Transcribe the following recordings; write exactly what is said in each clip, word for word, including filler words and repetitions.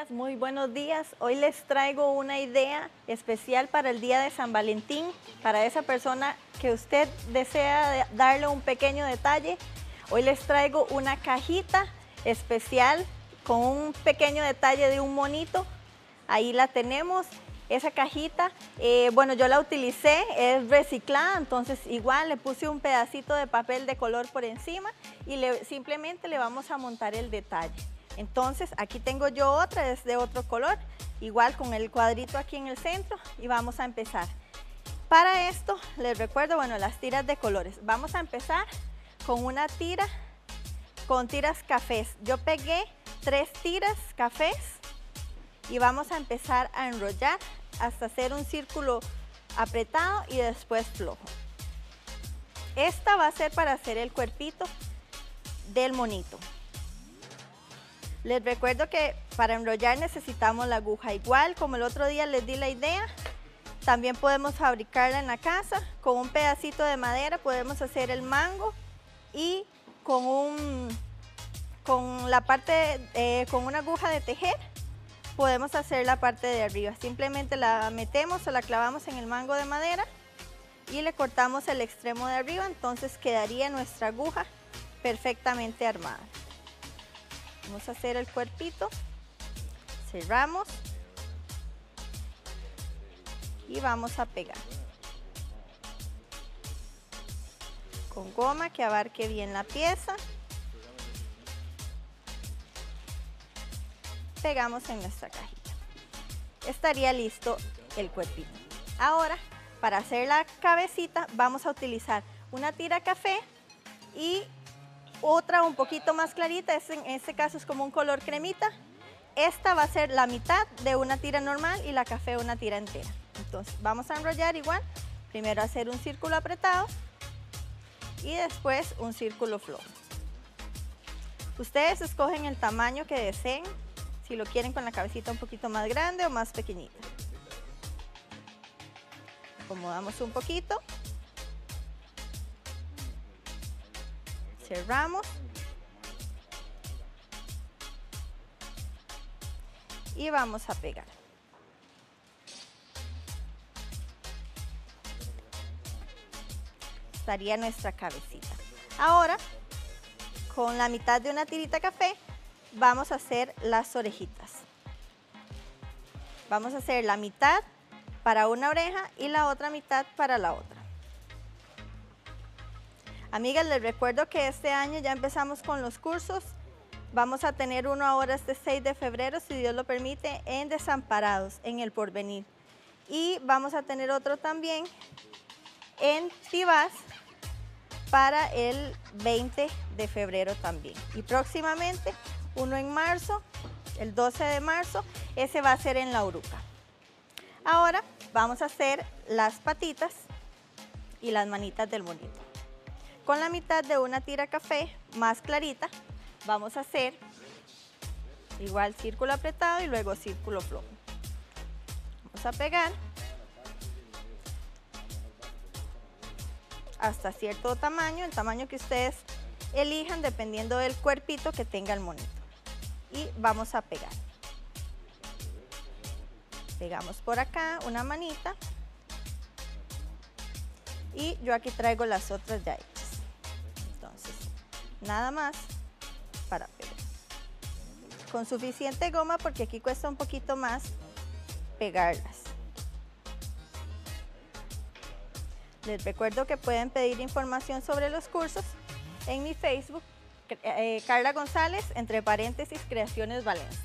amigas, muy buenos días. Hoy les traigo una idea especial para el día de San Valentín, para esa persona que usted desea darle un pequeño detalle. Hoy les traigo una cajita especial con un pequeño detalle de un monito. Ahí la tenemos, esa cajita. Eh, bueno, yo la utilicé, es reciclada, entonces igual le puse un pedacito de papel de color por encima y le, simplemente le vamos a montar el detalle. Entonces aquí tengo yo otra, es de otro color, igual con el cuadrito aquí en el centro, y vamos a empezar. Para esto les recuerdo, bueno, las tiras de colores. Vamos a empezar con una tira con tiras cafés. Yo pegué tres tiras cafés y vamos a empezar a enrollar hasta hacer un círculo apretado y después flojo. Esta va a ser para hacer el cuerpito del monito. Les recuerdo que para enrollar necesitamos la aguja. Igual como el otro día les di la idea, también podemos fabricarla en la casa. Con un pedacito de madera podemos hacer el mango y con, un, con, la parte, eh, con una aguja de tejer podemos hacer la parte de arriba. Simplemente la metemos o la clavamos en el mango de madera y le cortamos el extremo de arriba, entonces quedaría nuestra aguja perfectamente armada. Vamos a hacer el cuerpito, cerramos y vamos a pegar con goma que abarque bien la pieza. Pegamos en nuestra cajita. Estaría listo el cuerpito. Ahora, para hacer la cabecita vamos a utilizar una tira café y otra un poquito más clarita, en este caso es como un color cremita. Esta va a ser la mitad de una tira normal y la café una tira entera. Entonces vamos a enrollar igual, primero hacer un círculo apretado y después un círculo flojo. Ustedes escogen el tamaño que deseen, si lo quieren con la cabecita un poquito más grande o más pequeñita. Acomodamos un poquito. Cerramos y vamos a pegar. Estaría nuestra cabecita. Ahora, con la mitad de una tirita café, vamos a hacer las orejitas. Vamos a hacer la mitad para una oreja y la otra mitad para la otra. Amigas, les recuerdo que este año ya empezamos con los cursos. Vamos a tener uno ahora este seis de febrero, si Dios lo permite, en Desamparados, en el Porvenir. Y vamos a tener otro también en Tibás para el veinte de febrero también. Y próximamente uno en marzo, el doce de marzo, ese va a ser en la Uruca. Ahora vamos a hacer las patitas y las manitas del monito. Con la mitad de una tira café más clarita vamos a hacer igual círculo apretado y luego círculo flojo. Vamos a pegar hasta cierto tamaño, el tamaño que ustedes elijan dependiendo del cuerpito que tenga el monito. Y vamos a pegar. Pegamos por acá una manita y yo aquí traigo las otras ya hechas. Nada más para pegar. Con suficiente goma porque aquí cuesta un poquito más pegarlas. Les recuerdo que pueden pedir información sobre los cursos en mi Facebook, eh, Carla González, entre paréntesis, Creaciones Valencia.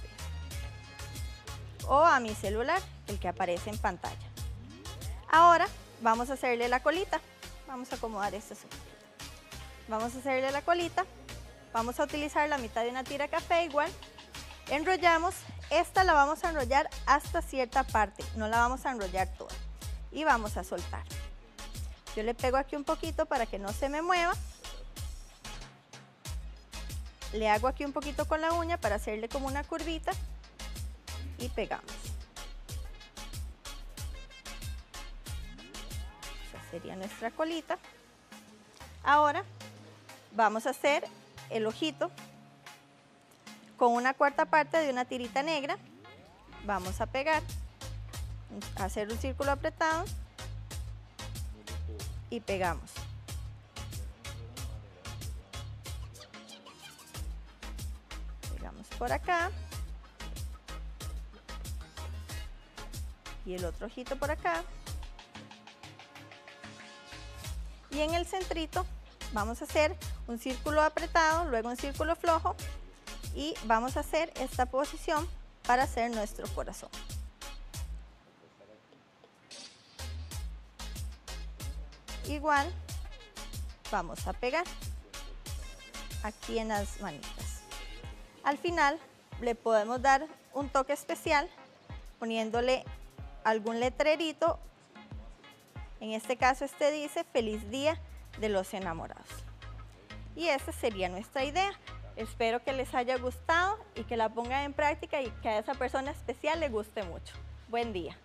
O a mi celular, el que aparece en pantalla. Ahora vamos a hacerle la colita. Vamos a acomodar esto. Vamos a hacerle la colita, vamos a utilizar la mitad de una tira café igual, enrollamos, esta la vamos a enrollar hasta cierta parte, no la vamos a enrollar toda y vamos a soltar. Yo le pego aquí un poquito para que no se me mueva, le hago aquí un poquito con la uña para hacerle como una curvita y pegamos. Esa sería nuestra colita. Ahora vamos a hacer el ojito con una cuarta parte de una tirita negra vamos a pegar, hacer un círculo apretado y pegamos. Pegamos por acá y el otro ojito por acá. Y en el centrito vamos a hacer un círculo apretado, luego un círculo flojo y vamos a hacer esta posición para hacer nuestro corazón. Igual vamos a pegar aquí en las manitas. Al final le podemos dar un toque especial poniéndole algún letrerito. En este caso este dice Feliz Día de los Enamorados. Y esa sería nuestra idea. Espero que les haya gustado y que la pongan en práctica y que a esa persona especial le guste mucho. Buen día.